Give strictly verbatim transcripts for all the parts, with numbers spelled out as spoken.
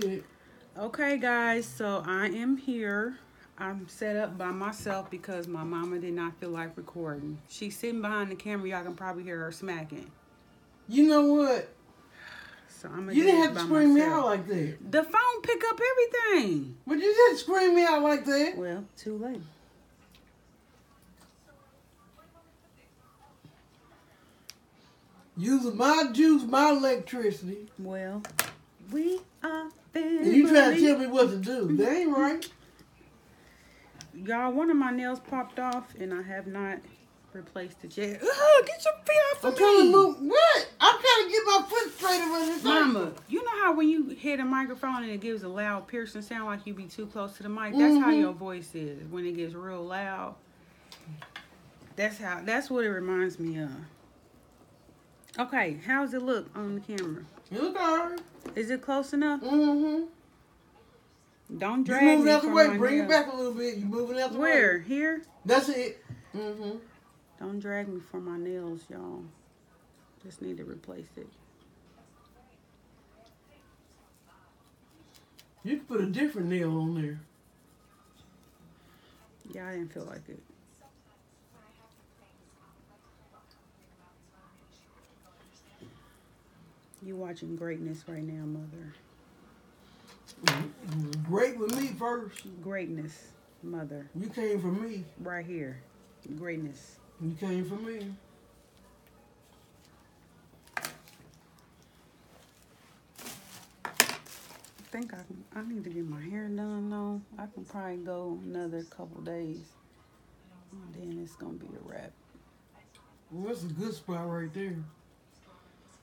good. Okay, guys, so I am here. I'm set up by myself because my mama did not feel like recording. She's sitting behind the camera. Y'all can probably hear her smacking. You know what? So I'm you didn't have to scream me out like that. The phone pick up everything. But you didn't scream me out like that. Well, too late. Using my juice, my electricity. Well, we are family. And you trying to tell me what to do. That ain't right. Y'all, one of my nails popped off, and I have not replaced it yet. Ugh, get your feet off of me. I'm trying to move. What? I'm trying to get my foot straight around this Mama, thing. You know how when you hit a microphone and it gives a loud piercing sound like you be too close to the mic? That's mm-hmm. how your voice is when it gets real loud. That's how. That's what it reminds me of. Okay, how's it look on the camera? You look all right. Is it close enough? Mm-hmm. Don't drag it. You moving out the way. Bring it back a little bit. You moving out the way. Where? Here? That's it. Mm-hmm. Don't drag me for my nails, y'all. Just need to replace it. You can put a different nail on there. Yeah, I didn't feel like it. You're watching greatness right now, Mother. Great with me first. Greatness, Mother. You came for me. Right here. Greatness. You came for me. I think I can, I need to get my hair done though. I can probably go another couple days. And then it's gonna be a wrap. Well, that's a good spot right there.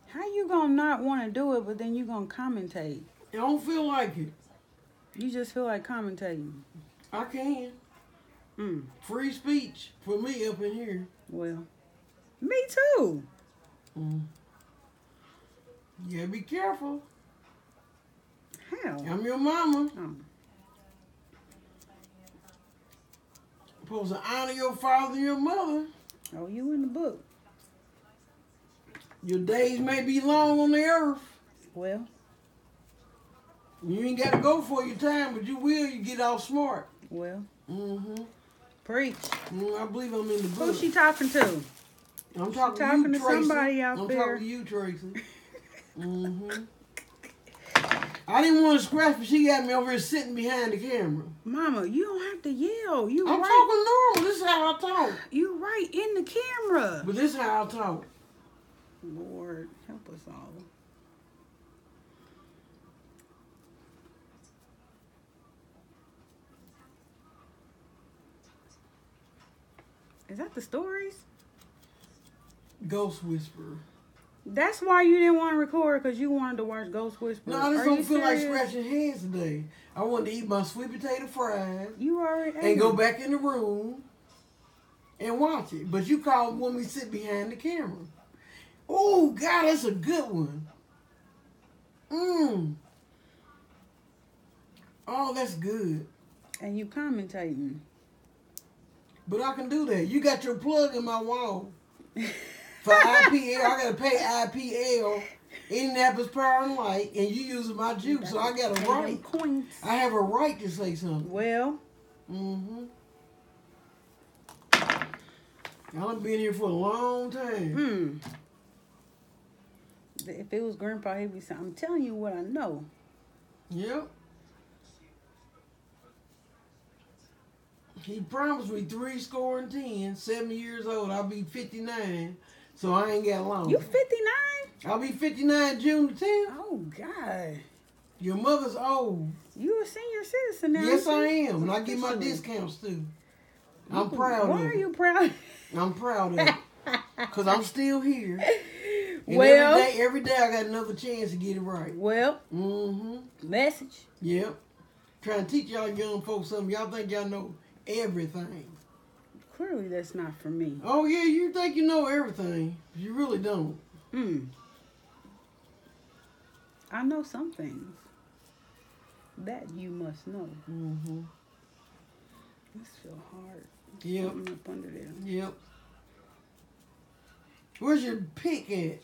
How you gonna not wanna do it, but then you gonna commentate? I don't feel like it. You just feel like commentating. I can. Mm. Free speech for me up in here. Well, me too. Mm. Yeah, be careful. How? I'm your mama. Oh. Supposed to honor your father and your mother. Oh, you in the book. Your days may be long on the earth. Well. You ain't got to go for your time, but you will. You get all smart. Well. Mm-hmm. Preach. Mm, I believe I'm in the book. Who's she talking to? I'm talking, talking to, you, to Tracy. Somebody out I'm there. I'm talking to you, Tracy. Mm-hmm. I didn't want to scratch, but she got me over here sitting behind the camera. Mama, you don't have to yell. You I'm right. talking normal. This is how I talk. You're right in the camera. But this is how I talk. Lord, help us all. Is that the stories? Ghost Whisperer. That's why you didn't want to record, because you wanted to watch Ghost Whisperer. No, I just Are don't feel serious? like scratching hands today. I wanted to eat my sweet potato fries. You already ate. And go back in the room and watch it. But you called when we sit behind the camera. Oh, God, that's a good one. Mmm. Oh, that's good. And you commentating. But I can do that. You got your plug in my wall. For I P L, I got to pay I P L, Indianapolis Power and Light, and you using my juice, so I got a right. I have a right to say something. Well. Mm-hmm. I've been here for a long time. Mm. If it was Grandpa, he'd be saying, I'm telling you what I know. Yep. He promised me three score and ten, seven years old. I'll be fifty-nine, so I ain't got long. You fifty-nine? I'll be fifty-nine June the tenth. Oh, God. Your mother's old. You a senior citizen now. Yes, I am. And I get my discounts, too. I'm proud of it. Why are you proud? I'm proud of it. Because I'm still here. And well, every day, every day I got another chance to get it right. Well, mm-hmm. Message. Yep. Trying to teach y'all young folks something. Y'all think y'all know everything. Clearly that's not for me. Oh yeah, you think you know everything. You really don't. Mm. I know some things that you must know. Mm-hmm. This feels hard. Yep. Something up under there. Yep. Where's your pick at?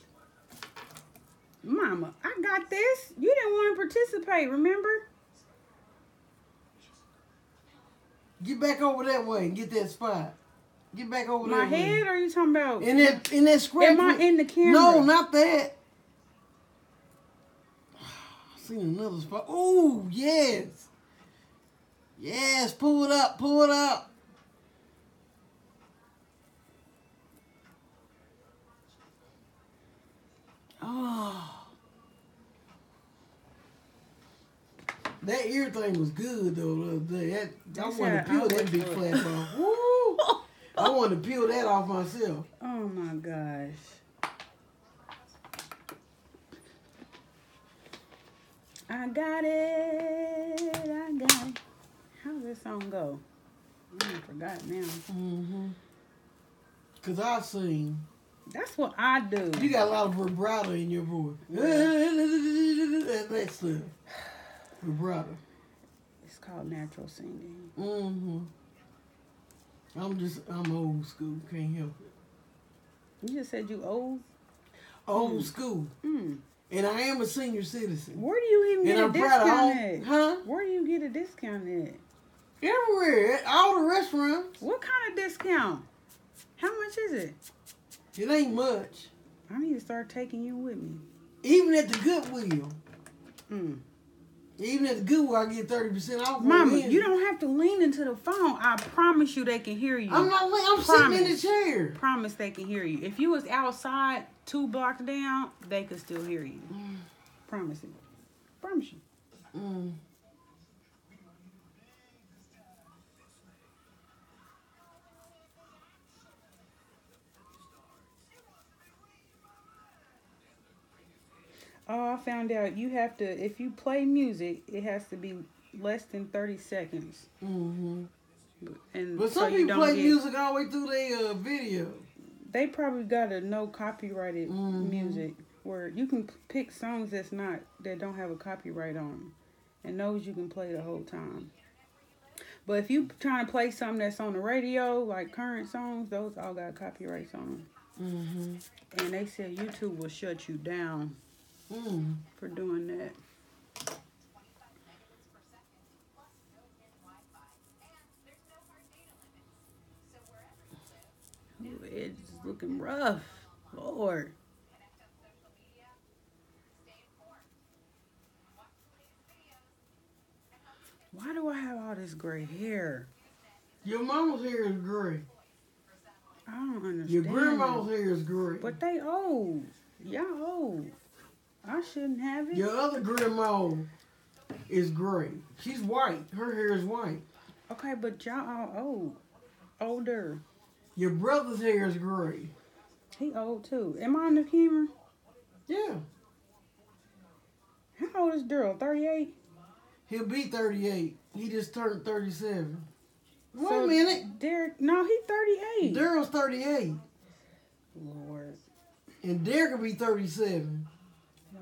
Mama, I got this. You didn't want to participate, remember? Get back over that way and get that spot. Get back over my that head way. Or are you talking about? In that, in that scratch. Am I in the camera? No, not that. I seen another spot. Oh, yes. Yes, pull it up, pull it up. Oh. That ear thing was good, though, the other day. That, I wanted to peel that big flat off. Woo! I wanted to peel that off myself. Oh, my gosh. I got it. I got it. How's this song go? I forgot now. Mm-hmm. Because I sing. That's what I do. You got a lot of vibrato in your voice. Yeah. That's stuff. Vibrato. It's called natural singing. Mm-hmm. I'm just, I'm old school. Can't help it. You just said you old? Old mm. school. Mm. And I am a senior citizen. Where do you even and get I'm a discount at? Huh? Where do you get a discount at? Everywhere. At all the restaurants. What kind of discount? How much is it? It ain't much. I need to start taking you with me. Even at the Goodwill. Mm. Even at the Goodwill, I get thirty percent off. Mama, you don't have to lean into the phone. I promise you they can hear you. I'm not leaning. I'm promise. Sitting in the chair. Promise they can hear you. If you was outside two blocks down, they could still hear you. Mm. Promise it. Promise you. Mm. Oh, I found out you have to, if you play music, it has to be less than thirty seconds. Mm-hmm. And but some so people play get, music all the way through their uh, video. They probably got a no copyrighted mm-hmm. music where you can pick songs that's not, that don't have a copyright on them. And those you can play the whole time. But if you trying to play something that's on the radio, like current songs, those all got copyrights on them. Mm-hmm. And they said YouTube will shut you down. Mm. For doing that. Ooh, it's looking rough. Lord. Why do I have all this gray hair? Your mama's hair is gray. I don't understand. Your grandma's hair is gray. But they old. Y'all old. I shouldn't have it. Your other grandma is gray. She's white. Her hair is white. Okay, but y'all all old. Older. Your brother's hair is gray. He old too. Am I on the camera? Yeah. How old is Daryl? thirty-eight? He'll be thirty-eight. He just turned thirty-seven. Wait so a minute. Derek, no, he's thirty-eight. Daryl's thirty-eight. Lord. And Derek will be thirty-seven.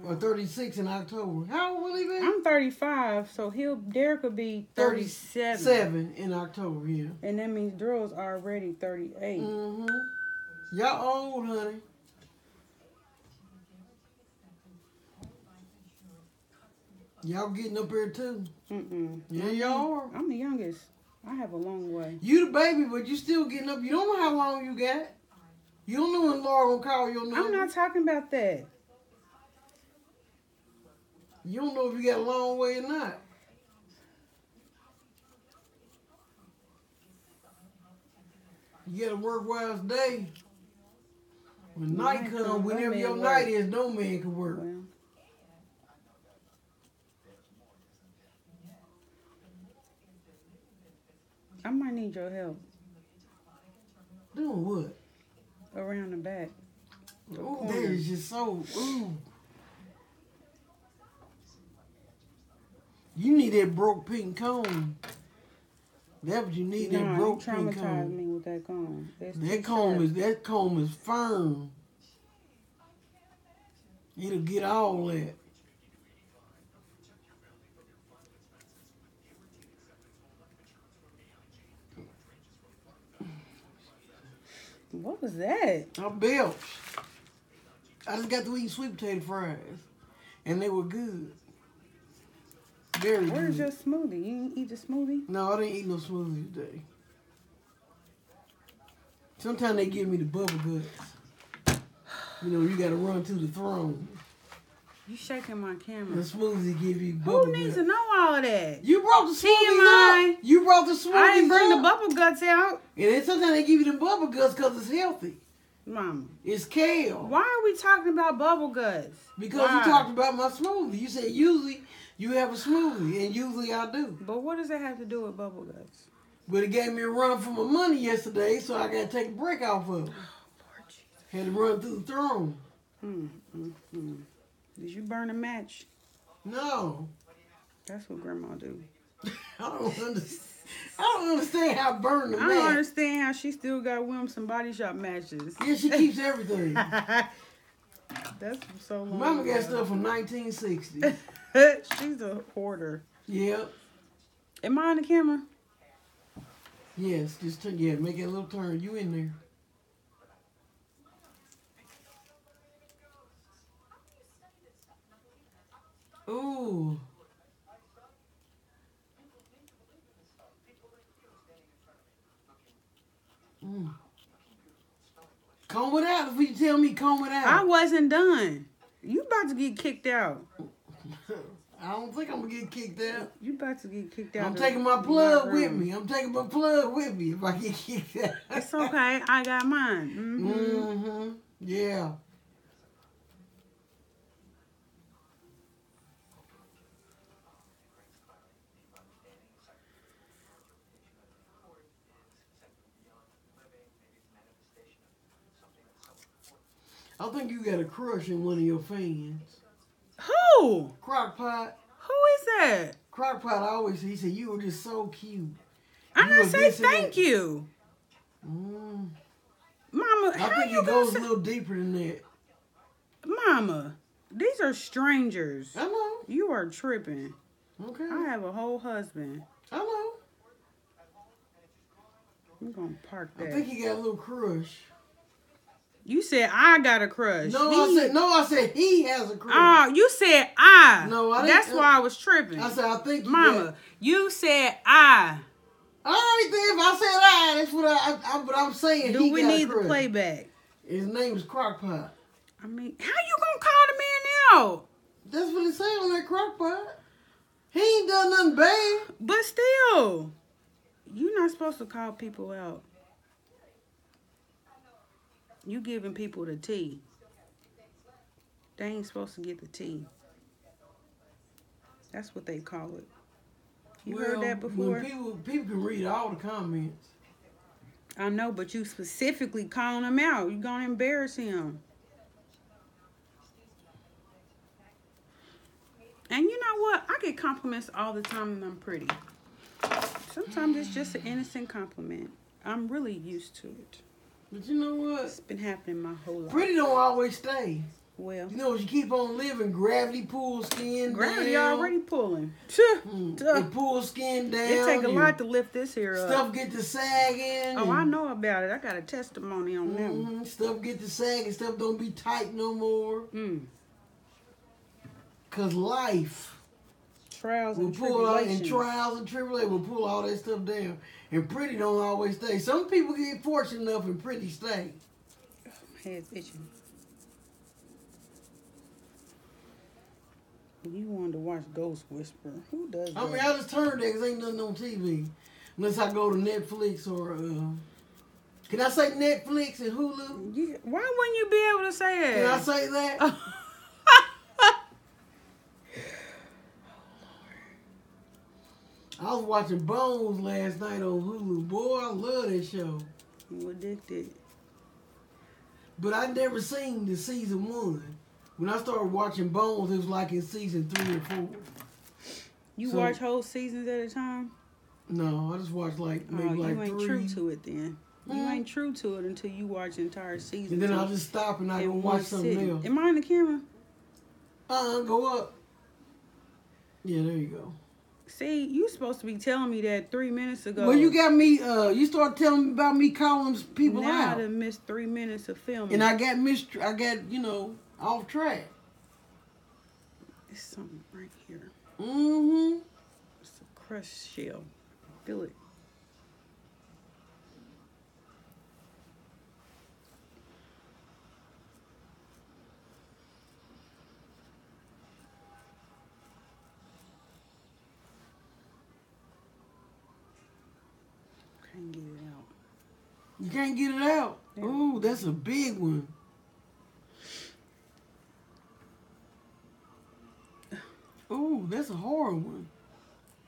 Or thirty-six in October. How old will he be? I'm thirty-five, so he'll Derek will be thirty-seven. thirty-seven in October, yeah. And that means Daryl's already thirty-eight. Mm-hmm. Y'all old, honey. Y'all getting up here, too. Mm-mm. Yeah, y'all are. I'm the youngest. I have a long way. You the baby, but you still getting up. You don't know how long you got. You don't know when Laura will call your number. I'm not talking about that. You don't know if you got a long way or not. You got to work while it's day. When no night comes, come, whenever your work. Night is, no man can work. Well. I might need your help. Doing what? Around the back. Oh, that is just so... Ooh. You need that broke pink cone. That's what you need. Nah, that broke pink cone. Me with that cone. That's that comb is that comb is firm. It'll get all that. What was that? I belched. I just got to eat sweet potato fries. And they were good. Very good. Where's your smoothie? You didn't eat your smoothie? No, I didn't eat no smoothie today. Sometimes they give me the bubble guts. You know, you got to run to the throne. You shaking my camera. The smoothie give you bubble guts. Who needs guts? to know all that? You brought the smoothies up. You brought the smoothies I didn't bring up. the bubble guts out. And then sometimes they give you the bubble guts because it's healthy. Mama. It's kale. Why are we talking about bubble guts? Because Why? you talked about my smoothie. You said usually you have a smoothie, and usually I do. But what does that have to do with bubble guts? But it gave me a run for my money yesterday, so I got to take a break off of it. Oh, Lord Jesus. Had to run through the throne. Mm, mm, mm. Did you burn a match? No. That's what Grandma do. I don't understand. I don't understand how burn the match. I don't match. understand how she still got Wilms and Body Shop matches. Yeah, she keeps everything. That's from so long. Mama ago. got stuff from nineteen sixty. She's a hoarder. Yep. Am I on the camera? Yes, just turn, yeah, make it a little turn. You in there? Ooh. Mm. Comb it out if you tell me comb it out. I wasn't done. You about to get kicked out. I don't think I'm going to get kicked out. You about to get kicked out. I'm taking my plug with me. I'm taking my plug with me if I get kicked out. It's okay. I got mine. Mm-hmm. Mm-hmm. Yeah. I think you got a crush in one of your fans. Who? Crockpot. Who is that? Crockpot always, he said, you were just so cute. I'm not saying thank you. Mm. Mama, I how think you it goes a little deeper than that. Mama, these are strangers. I know. You are tripping. Okay. I have a whole husband. I know. We're going to park that. I think you got a little crush. You said I got a crush. No, he, I said no. I said he has a crush. Oh, you said I. No, I didn't. That's why I was tripping. I said I think, you Mama, got... you said I. All right, then. If I said I, that's what I. I, I but I'm saying. Do he we got need the playback? His name is Crockpot. I mean, how you gonna call the man out? That's what it say on that Crockpot. He ain't done nothing bad. But still, you're not supposed to call people out. You giving people the tea. They ain't supposed to get the tea. That's what they call it. You well, heard that before? When people, people can read all the comments. I know, but you specifically calling him out. You're going to embarrass him. And you know what? I get compliments all the time and I'm pretty. Sometimes it's just an innocent compliment. I'm really used to it. But you know what? It's been happening my whole life. Pretty don't always stay. Well. You know, as you keep on living, gravity pulls skin gravity down. Gravity already pulling. Mm. It pulls skin down. It take a lot to lift this here stuff up. Stuff get to sagging. Oh, I know about it. I got a testimony on mm, that one. Stuff get to sagging. Stuff don't be tight no more. Mm. Because life. Trials and we'll pull out and trials and tribulations will pull all that stuff down. And pretty don't always stay. Some people get fortunate enough and pretty stay. Oh, my head's itching. You wanted to watch Ghost Whisperer. Who does that? I mean, I just turned that because ain't nothing on T V. Unless I go to Netflix or... Uh, can I say Netflix and Hulu? Yeah. Why wouldn't you be able to say that? Can I say that? I was watching Bones last night on Hulu. Boy, I love that show. You addicted. But I never seen the season one. When I started watching Bones, it was like in season three or four. You so, watch whole seasons at a time? No, I just watched like maybe oh, like three. You ain't true to it then. You mm. ain't true to it until you watch the entire season. And then I just stop and I go watch something sitting. else. Am I on the camera? Uh, go up. Yeah, there you go. See, you supposed to be telling me that three minutes ago. Well, you got me, uh, you started telling me about me calling people now out. Now I done missed three minutes of filming. And I got, missed, I got, you know, off track. It's something right here. Mm-hmm. It's a crushed shell. I feel it. Can't get it out. You can't get it out? Yeah. Ooh, that's a big one. Ooh, that's a hard one.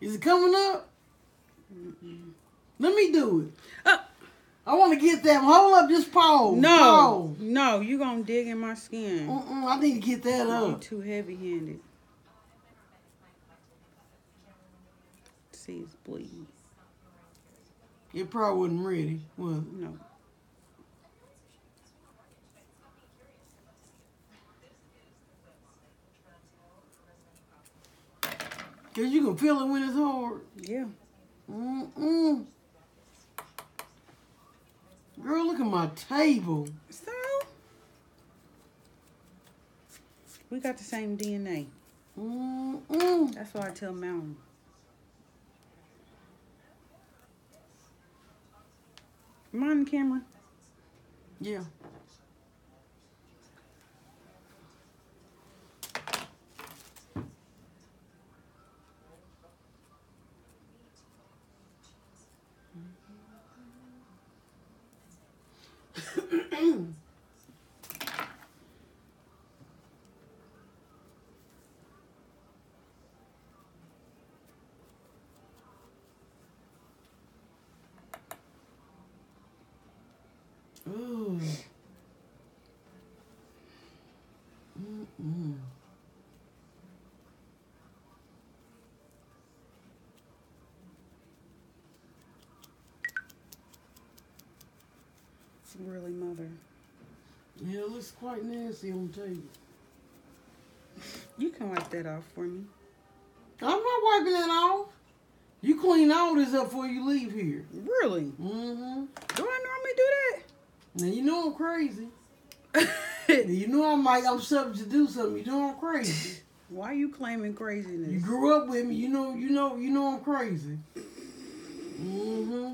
Is it coming up? Mm-mm. Let me do it. Oh. I want to get that one. Hold up, just pause. No, pause. No, you're going to dig in my skin. Mm-mm, I need to get that I'm up. Too heavy-handed. See, it's bleeding. It probably wasn't ready, was it? No. Because you can feel it when it's hard. Yeah. Mm-mm. Girl, look at my table. So? We got the same D N A. Mm-mm. That's why I tell Mountain. Am I on the camera? Yeah. Ooh. Mm-mm. It's really mother. Yeah, it looks quite nasty on the table. You can wipe that off for me. I'm not wiping that off. You clean all this up before you leave here. Really? Mm-hmm. Do I normally do that? Now, you know I'm crazy. You know I might, I'm subject to do something. You know I'm crazy. Why are you claiming craziness? You grew up with me. You know, you know, you know I'm crazy. Mm-hmm.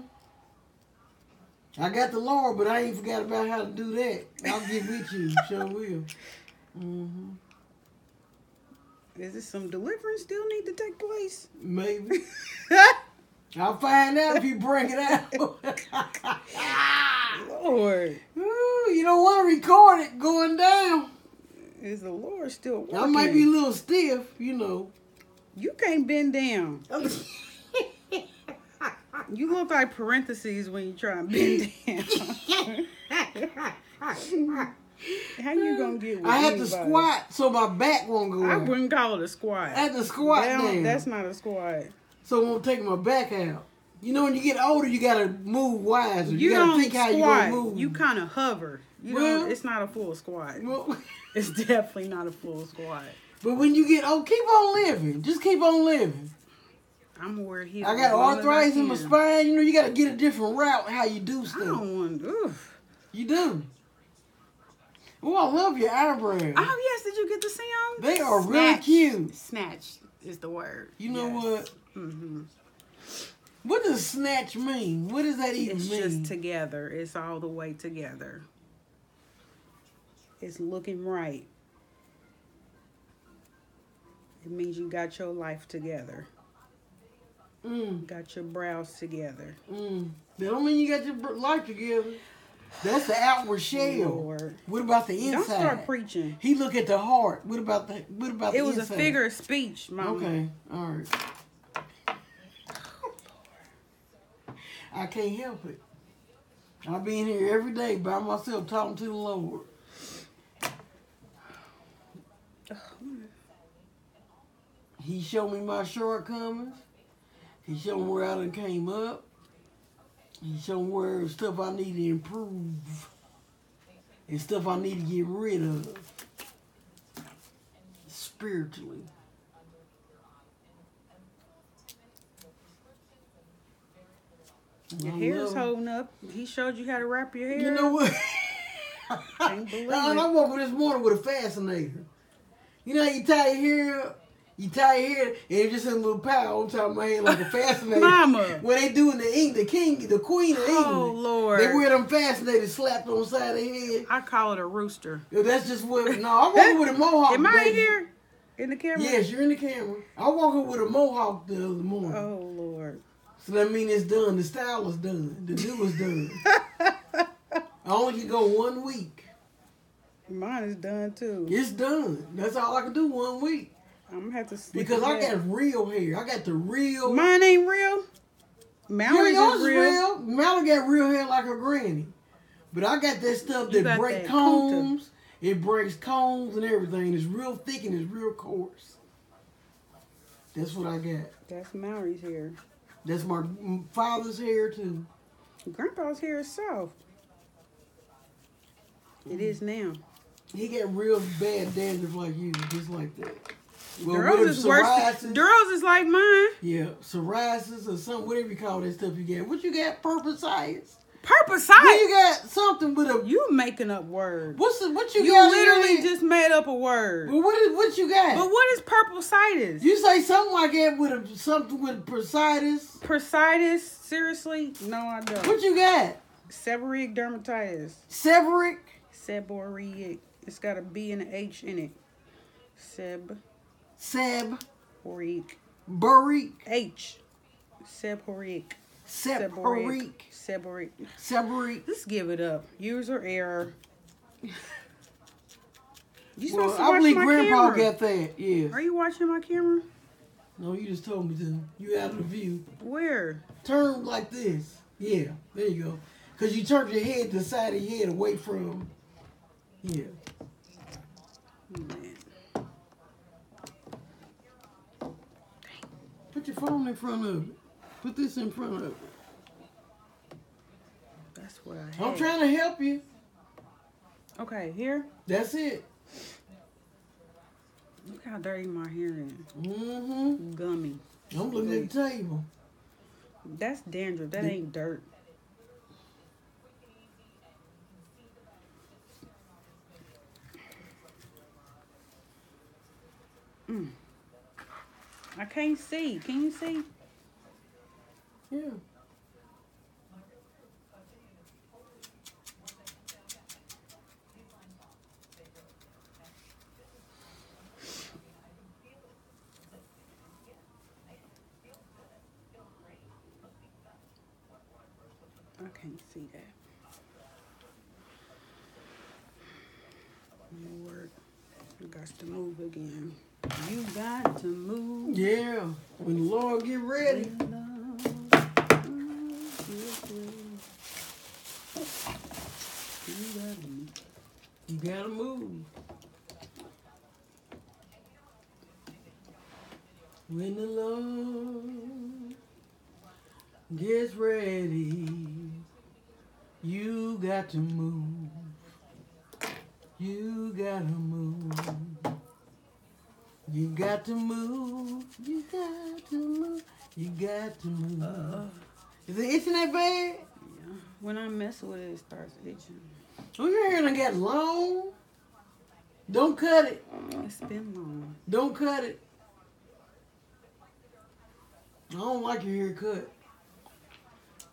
I got the Lord, but I ain't forgot about how to do that. I'll get with you. Sure will. Mm-hmm. Is this some deliverance still need to take place? Maybe. I'll find out if you bring it out. Lord. Ooh, you don't want to record it going down. Is the Lord still working? I might be a little stiff, you know. You can't bend down. You look like parentheses when you try and bend down. How you going to get with I had to squat so my back won't go I up. Wouldn't call it a squat. I had to squat down. That's not a squat. So it won't take my back out. You know, when you get older, you got to move wiser. You, you got to think squat. How you're going to move. You kind of hover. You well, know, it's not a full squat. Well, it's definitely not a full squat. But when you get old, keep on living. Just keep on living. I'm worried here. I got arthritis in my spine. You know, you got to get a different route how you do stuff. I don't want to. You do. Oh, I love your eyebrows. Oh, yes. Did you get to see them? They are Snatched. Really cute. Snatched is the word. You know yes. what? Mm-hmm. What does snatch mean? What does that even it's mean? It's just together. It's all the way together. It's looking right. It means you got your life together. Mm. Got your brows together. Mm. That don't mean you got your life together. That's the outward shell. Lord. What about the inside? Don't start preaching. He look at the heart. What about the what about it the inside? It was a figure of speech, Mama. Okay, all right. I can't help it. I've been here every day by myself talking to the Lord. He showed me my shortcomings. He showed me where I done came up. He showed me where stuff I need to improve. And stuff I need to get rid of. Spiritually. Your hair's holding up. He showed you how to wrap your hair. You know what? can't believe now, it. I woke up this morning with a fascinator. You know how you tie your hair up? You tie your hair, and it just had a little pile on top of my head like a fascinator. Mama! What they do in the England, the king, the queen of England. Oh, Lord. They wear them fascinators slapped on the side of their head. I call it a rooster. That's just what, no, I walk with a mohawk. Am I in here? In the camera? Yes, you're in the camera. I walk up with a mohawk the other morning. Oh, Lord. So that means it's done. The style is done. The do is done. I only can go one week. Mine is done, too. It's done. That's all I can do, one week. I'm going to have to see. Because I that. got real hair. I got the real. Mine ain't real. Mallory's is real. real. Mallory got real hair like her granny. But I got that stuff you that breaks combs. Kuta. It breaks combs and everything. It's real thick and it's real coarse. That's what I got. That's Mallory's hair. That's my father's hair, too. Grandpa's hair is soft. Mm-hmm. It is now. He got real bad dandruff like you, just like that. Well, Duros is worse. Duros is like mine. Yeah, psoriasis or something, whatever you call that stuff you got. What you got? Purpuresitis. Purpuresitis. You got something with a. You making up words. What's the, what you, you got? You literally just made up a word. Well, what is what you got? But what is purpuresitis? You say something like that with a something with bursitis. Bursitis? Seriously? No, I don't. What you got? Seborrheic dermatitis. Seborrheic. Seborrheic. It's got a B and an H in it. Seb. Seb. Horic. Buric. H. Seb Horic. Seb Horic. Seb Horic. Seb Horic. Let's give it up. User error. You well, I believe Grandpa camera. got that. Yeah. Are you watching my camera? No, you just told me to. You out of the view. Where? Turn like this. Yeah. There you go. Because you turned your head to the side of your head away from. Yeah. Man. Put your phone in front of it. Put this in front of it. That's what I had. I'm trying to help you. Okay, here? That's it. Look how dirty my hair is. Mm-hmm. Gummy. I'm looking at the table. That's dandruff. That ain't dirt. Mm. I can't see. Can you see? Yeah. I can't see that. Lord, I got to move again. You got to move. Yeah. When the Lord get ready. You got to move. When the Lord gets ready, you got to move. You got to move. You got to move, you got to move, you got to move. Uh, Is it itching that bad? Yeah. When I mess with it, it starts itching. Oh, your hair done got long. Don't cut it. Oh, it's been long. Don't cut it. I don't like your hair cut.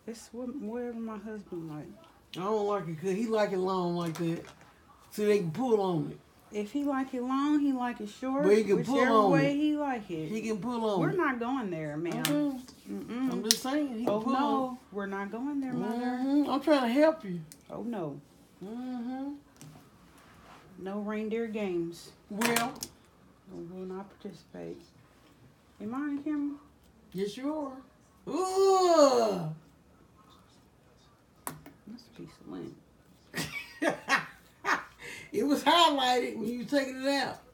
It's whatever my husband like. I don't like it cut. He like it long like that. So they can pull on it. If he like it long, he like it short. But he can pull on way it. He like it. He can pull on. We're not going there, ma'am. Mm-hmm. Mm-mm. I'm just saying. He oh can pull no, on. We're not going there, mother. Mm-hmm. I'm trying to help you. Oh no. Mm-hmm. No reindeer games. Well, I will not participate. Am I on camera? Yes, you are. Ooh. That's a piece of lint. It was highlighted when you were taking it out.